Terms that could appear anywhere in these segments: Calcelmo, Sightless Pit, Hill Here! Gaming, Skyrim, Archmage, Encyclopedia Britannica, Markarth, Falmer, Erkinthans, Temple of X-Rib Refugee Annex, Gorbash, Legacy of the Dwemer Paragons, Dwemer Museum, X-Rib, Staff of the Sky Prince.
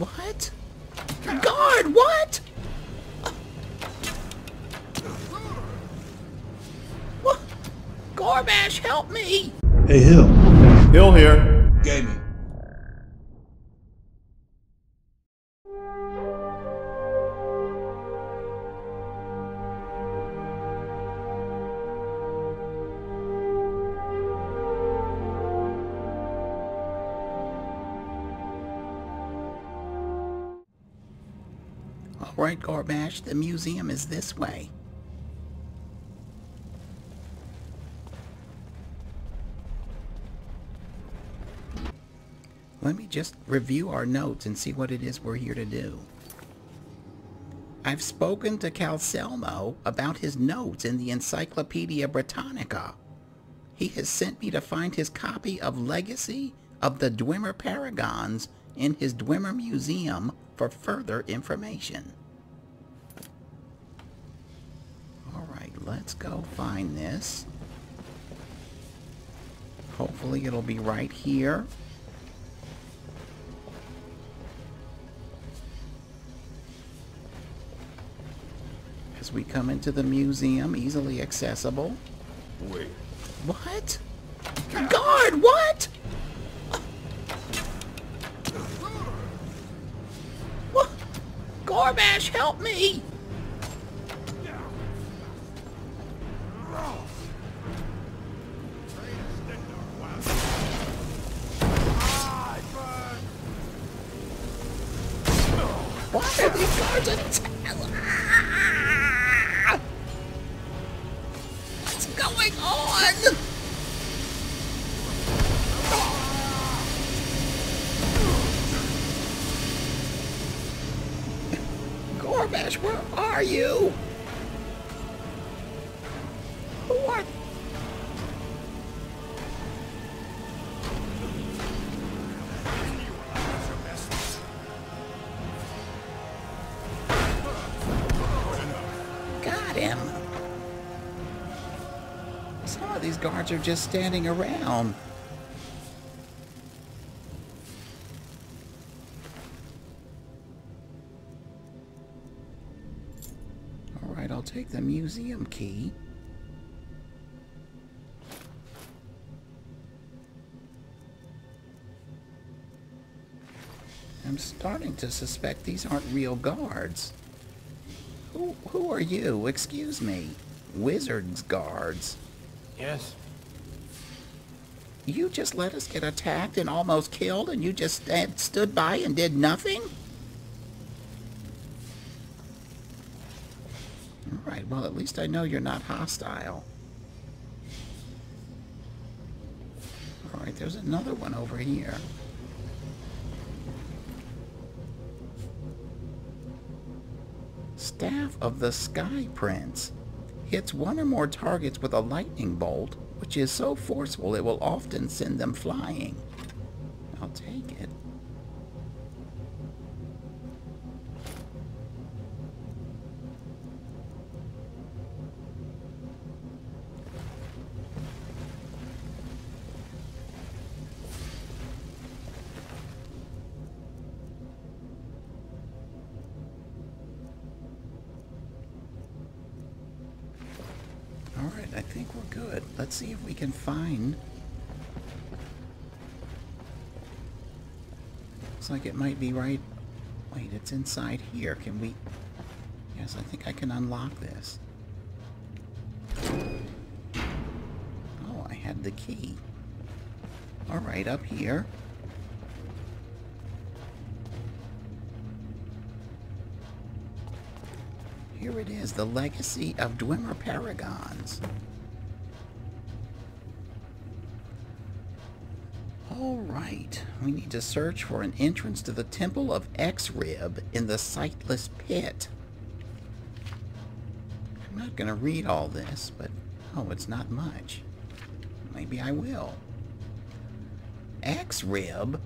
What? Guard, what? What? Gorbash, help me! Hey, Hill. Hill Here! Gaming. Alright, Gorbash, the museum is this way. Let me just review our notes and see what it is we're here to do. I've spoken to Calcelmo about his notes in the Encyclopedia Britannica. He has sent me to find his copy of Legacy of the Dwemer Paragons in his Dwemer Museum for further information. Alright, let's go find this. Hopefully it'll be right here. As we come into the museum, easily accessible. Wait. What? Guard, what? What? Gorbash, help me! Why are these guards attacking? What's going on? Gorbash, where are you? Who are... Guards are just standing around. All right, I'll take the museum key. I'm starting to suspect these aren't real guards. Who are you? Excuse me. Wizard's guards. Yes. You just let us get attacked and almost killed, and you just stood by and did nothing? All right, well, at least I know you're not hostile. All right, there's another one over here. Staff of the Sky Prince. Hits one or more targets with a lightning bolt, which is so forceful it will often send them flying. I'll take it. I think we're good. Let's see if we can find... Looks like it might be right... Wait, it's inside here. Can we... Yes, I think I can unlock this. Oh, I had the key. Alright, up here. Here it is, the Legacy of Dwemer Paragons. Alright, we need to search for an entrance to the Temple of X-Rib in the Sightless Pit. I'm not going to read all this, but oh, it's not much. Maybe I will. X-Rib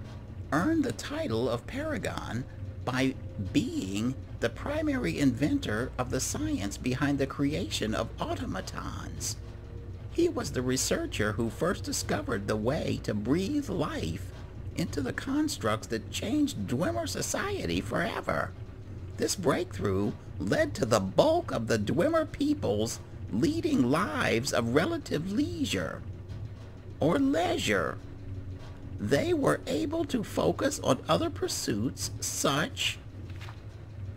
earned the title of Paragon by being the primary inventor of the science behind the creation of automatons. He was the researcher who first discovered the way to breathe life into the constructs that changed Dwemer society forever. This breakthrough led to the bulk of the Dwemer peoples leading lives of relative leisure, or leisure. They were able to focus on other pursuits such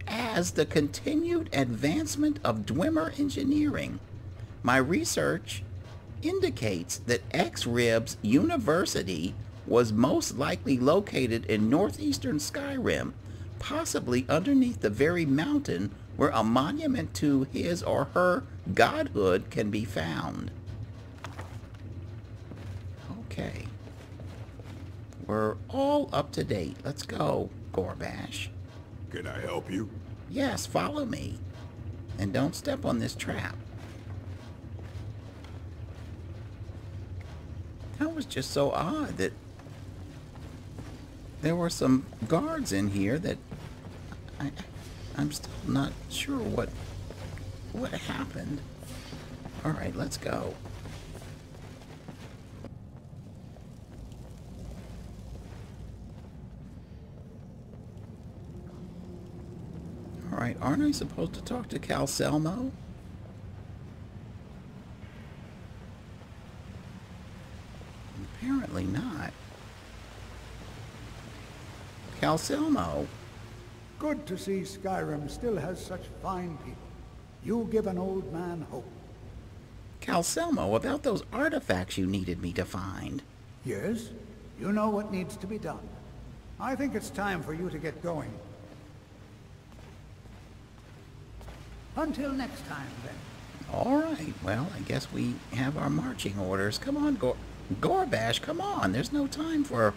as the continued advancement of Dwemer engineering. My research indicates that X-Rib's university was most likely located in northeastern Skyrim, possibly underneath the very mountain where a monument to his or her godhood can be found. Okay. We're all up to date. Let's go, Gorbash. Can I help you? Yes, follow me. And don't step on this trap. That was just so odd that there were some guards in here that I'm still not sure what happened. All right, let's go. All right, aren't I supposed to talk to Calcelmo? Apparently not. Calcelmo. Good to see Skyrim still has such fine people. You give an old man hope. Calcelmo, about those artifacts you needed me to find. Yes, you know what needs to be done. I think it's time for you to get going. Until next time, then. All right, well, I guess we have our marching orders. Come on, Gorbash, come on. There's no time for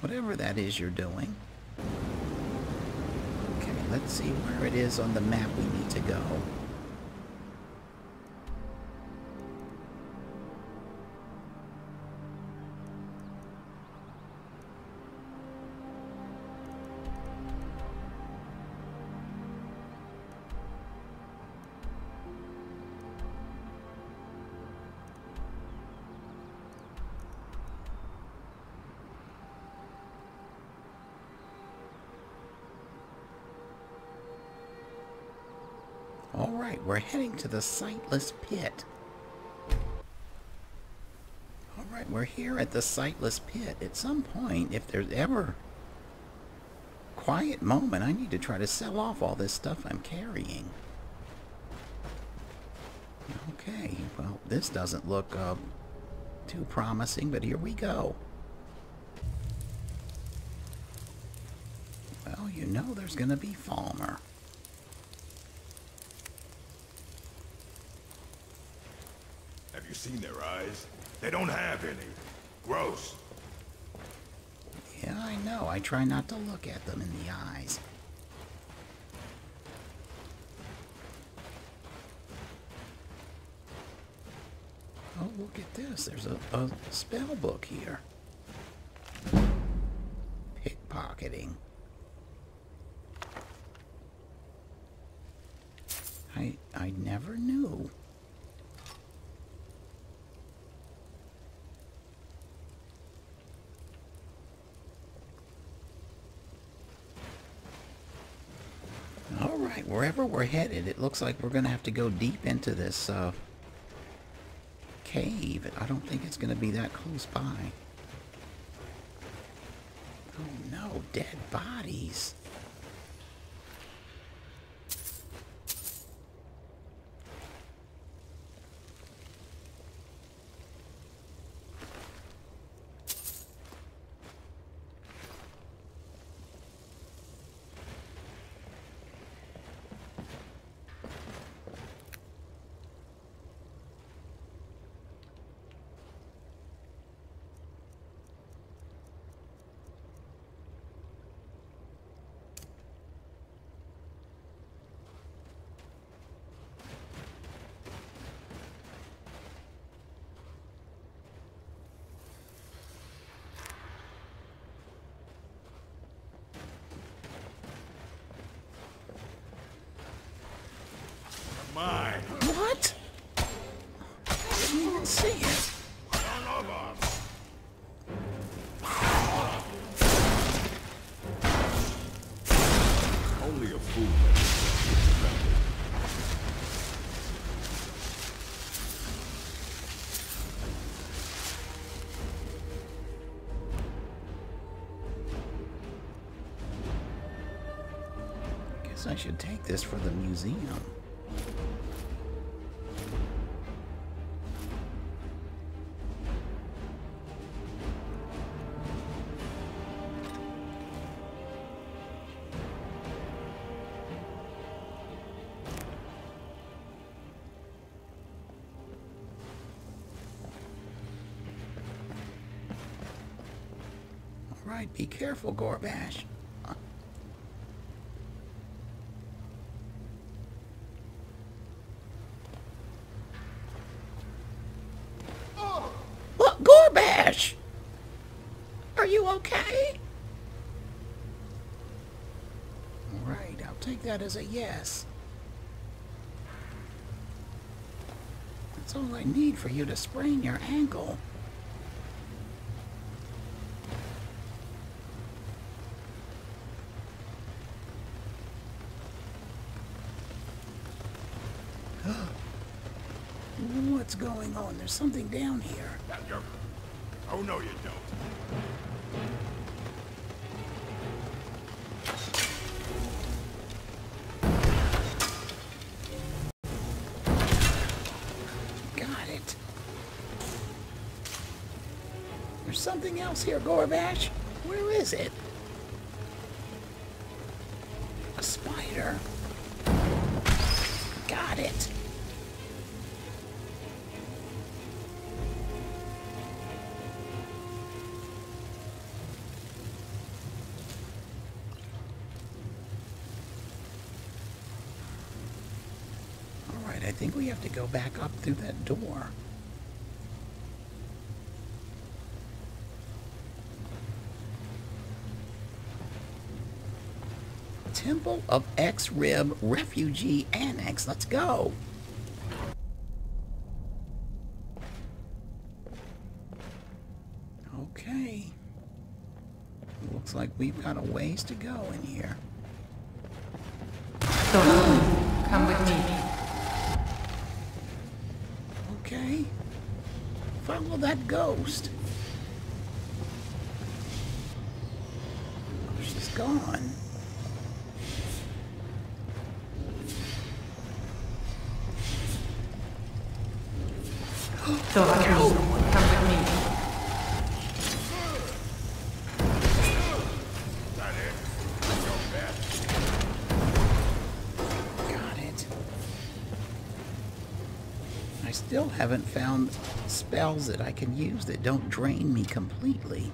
whatever that is you're doing. Okay, let's see where it is on the map we need to go. Alright, we're heading to the Sightless Pit. Alright, we're here at the Sightless Pit. At some point, if there's ever a quiet moment, I need to try to sell off all this stuff I'm carrying. Okay, well, this doesn't look too promising, but here we go. Well, you know there's going to be Falmer. Seen their eyes? They don't have any. Gross. Yeah, I know. I try not to look at them in the eyes. Oh, look at this. There's a spell book here. Pickpocketing. I never knew. Wherever we're headed, it looks like we're going to have to go deep into this cave. I don't think it's going to be that close by. Oh no, dead bodies. What? I didn't even see it. a fool that is surrounded. I guess I should take this for the museum. Be careful, Gorbash. What, Gorbash? Are you okay? All right, I'll take that as a yes. That's all I need for you to sprain your ankle. What's going on? There's something down here. Oh, no, you don't. Got it. There's something else here, Gorbash. Where is it? A spider. Got it. I think we have to go back up through that door. Temple of X-Rib Refugee Annex. Let's go. Okay. Looks like we've got a ways to go in here. Come with me. Okay, follow that ghost. Oh, she's gone. Don't someone come with me. That it. Got it. I still haven't found spells that I can use that don't drain me completely.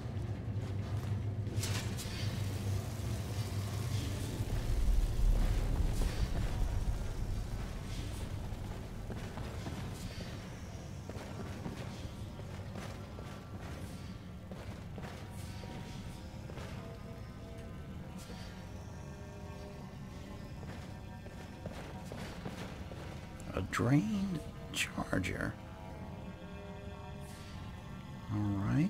A drained charger. All right.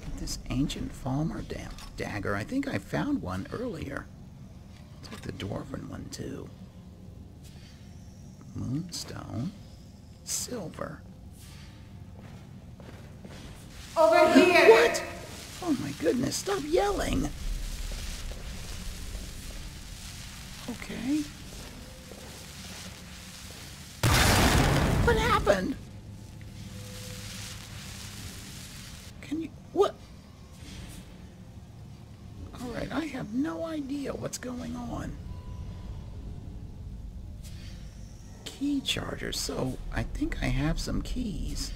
Get this ancient Falmer dagger. I think I found one earlier. Took the dwarven one too. Moonstone. Silver. Over here! What? Oh my goodness, stop yelling! Okay. What happened? Can you... what? Alright, I have no idea what's going on. Key charger, so I think I have some keys.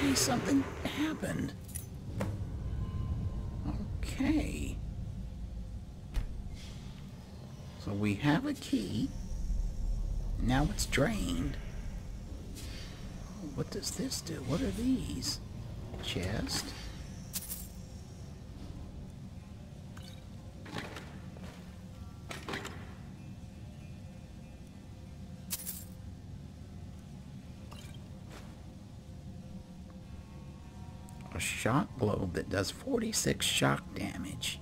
case something happened. Okay. So we have a key. Now it's drained. What does this do? What are these? Chest. A shock globe that does 46 shock damage.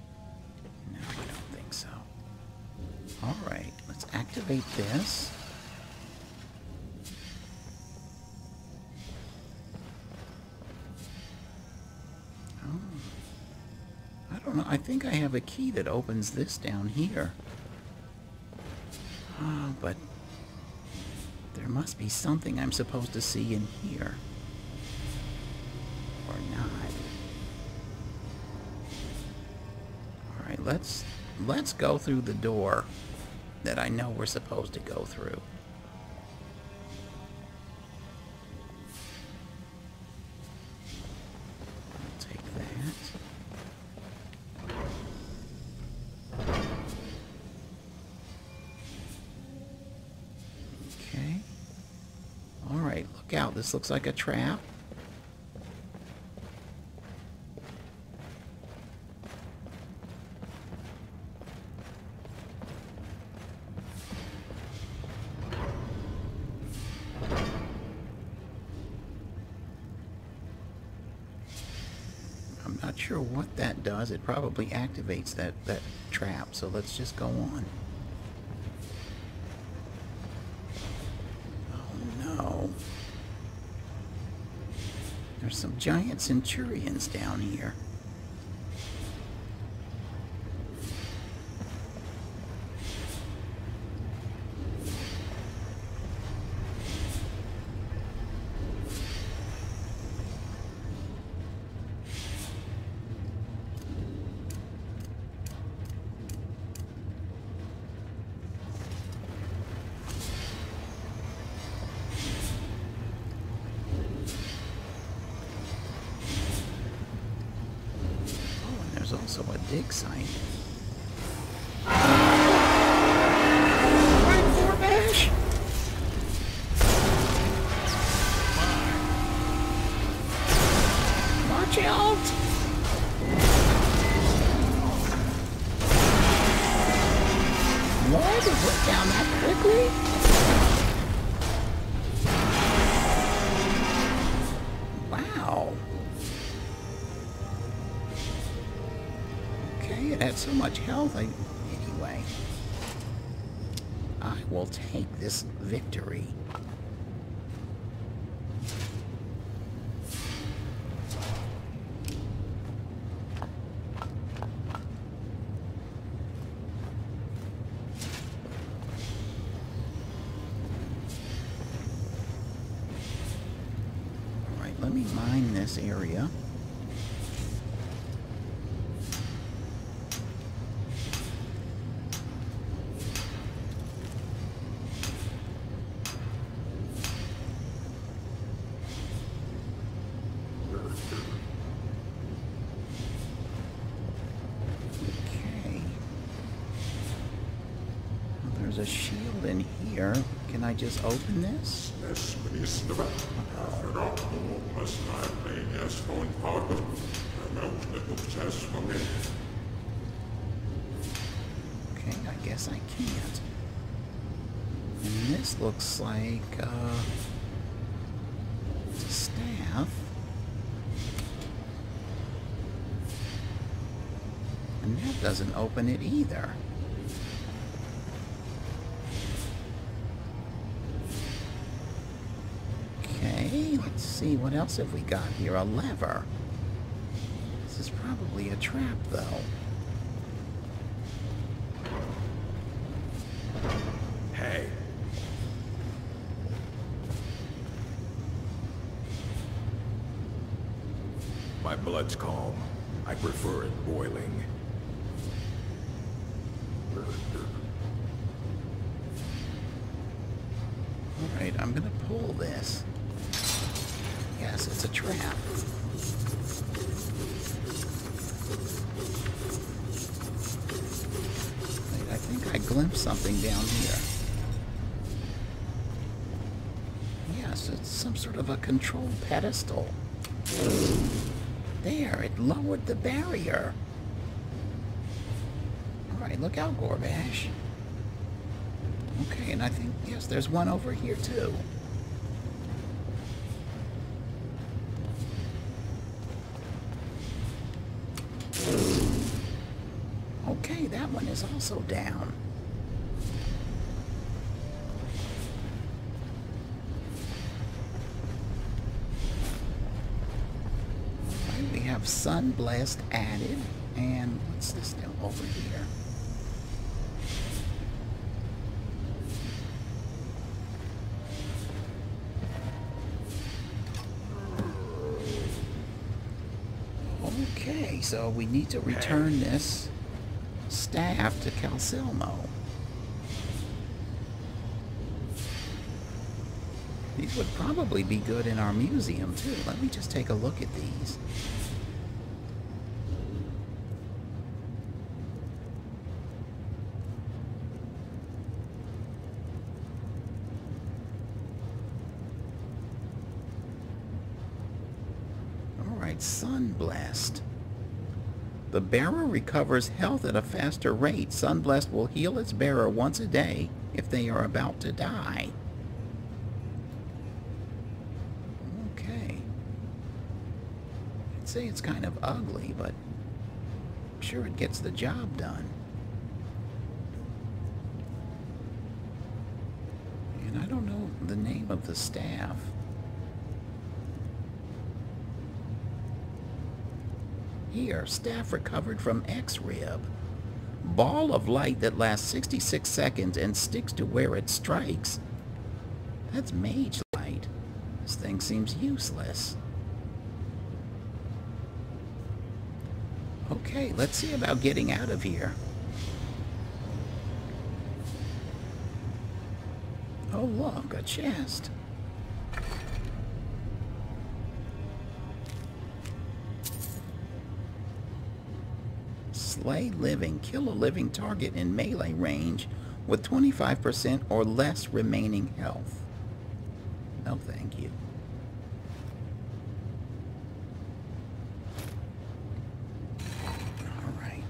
No, I don't think so. Alright, let's activate this. Oh. I don't know. I think I have a key that opens this down here. Oh, but there must be something I'm supposed to see in here. Let's go through the door that I know we're supposed to go through. I'll take that. Okay. All right, look out. This looks like a trap. Does it probably activates that trap, so let's just go on. Oh no. There's some giant centurions down here. Dig site. Right for bash. March out. Why did it down that quickly? Wow. It had so much health. Anyway, I will take this victory. All right, let me mine this area. There's a shield in here. Can I just open this? Okay, I guess I can't. And this looks like it's a staff. And that doesn't open it either. Let's see, what else have we got here? A lever. This is probably a trap, though. Hey. My blood's calm. I prefer it boiling. Alright, I'm gonna pull this. Yes, it's a trap. Wait, I think I glimpsed something down here. Yes, it's some sort of a control pedestal. There, it lowered the barrier. Alright, look out, Gorbash. Okay, and I think, yes, there's one over here too. Okay, that one is also down. Okay, we have Sunblast added, and what's this now over here? Okay, so we need to return this staff to Calcelmo. These would probably be good in our museum too. Let me just take a look at these. Alright, Sunblast. The bearer recovers health at a faster rate. Sunblast will heal its bearer once a day if they are about to die. Okay. I'd say it's kind of ugly, but I'm sure it gets the job done. And I don't know the name of the staff. Here, staff recovered from X-Rib. Ball of light that lasts 66 seconds and sticks to where it strikes. That's mage light. This thing seems useless. Okay, let's see about getting out of here. Oh look, a chest. Slay living. Kill a living target in melee range with 25% or less remaining health. No thank you. Alright.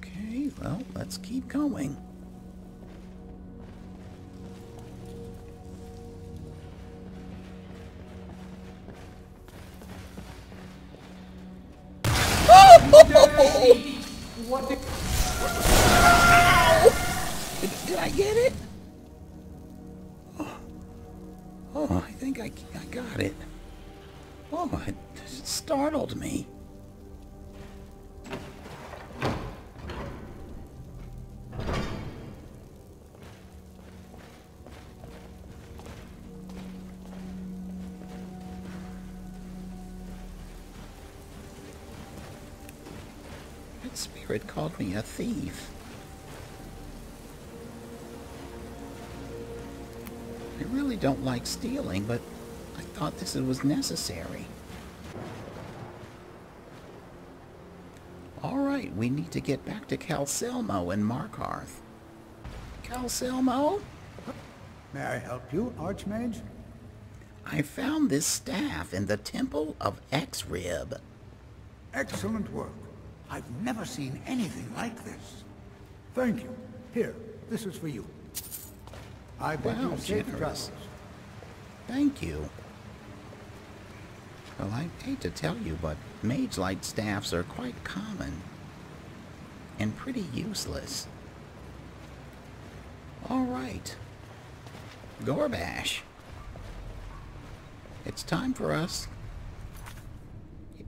Okay, well, let's keep going. Did I get it? Oh, I think I got it. Oh, it startled me. That spirit called me a thief. I really don't like stealing, but I thought this was necessary. Alright, we need to get back to Calcelmo in Markarth. Calcelmo? May I help you, Archmage? I found this staff in the Temple of X-Rib. Excellent work. I've never seen anything like this. Thank you. Here, this is for you. I bet you safe travels. Thank you. Well, I hate to tell you, but mage light staffs are quite common and pretty useless. All right, Gorbash. It's time for us.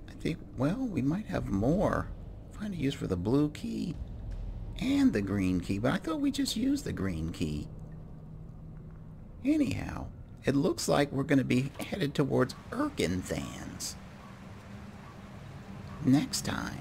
I think. Well, we might have more. Find a use for the blue key and the green key, but I thought we just used the green key. Anyhow, it looks like we're going to be headed towards Erkinthans. next time.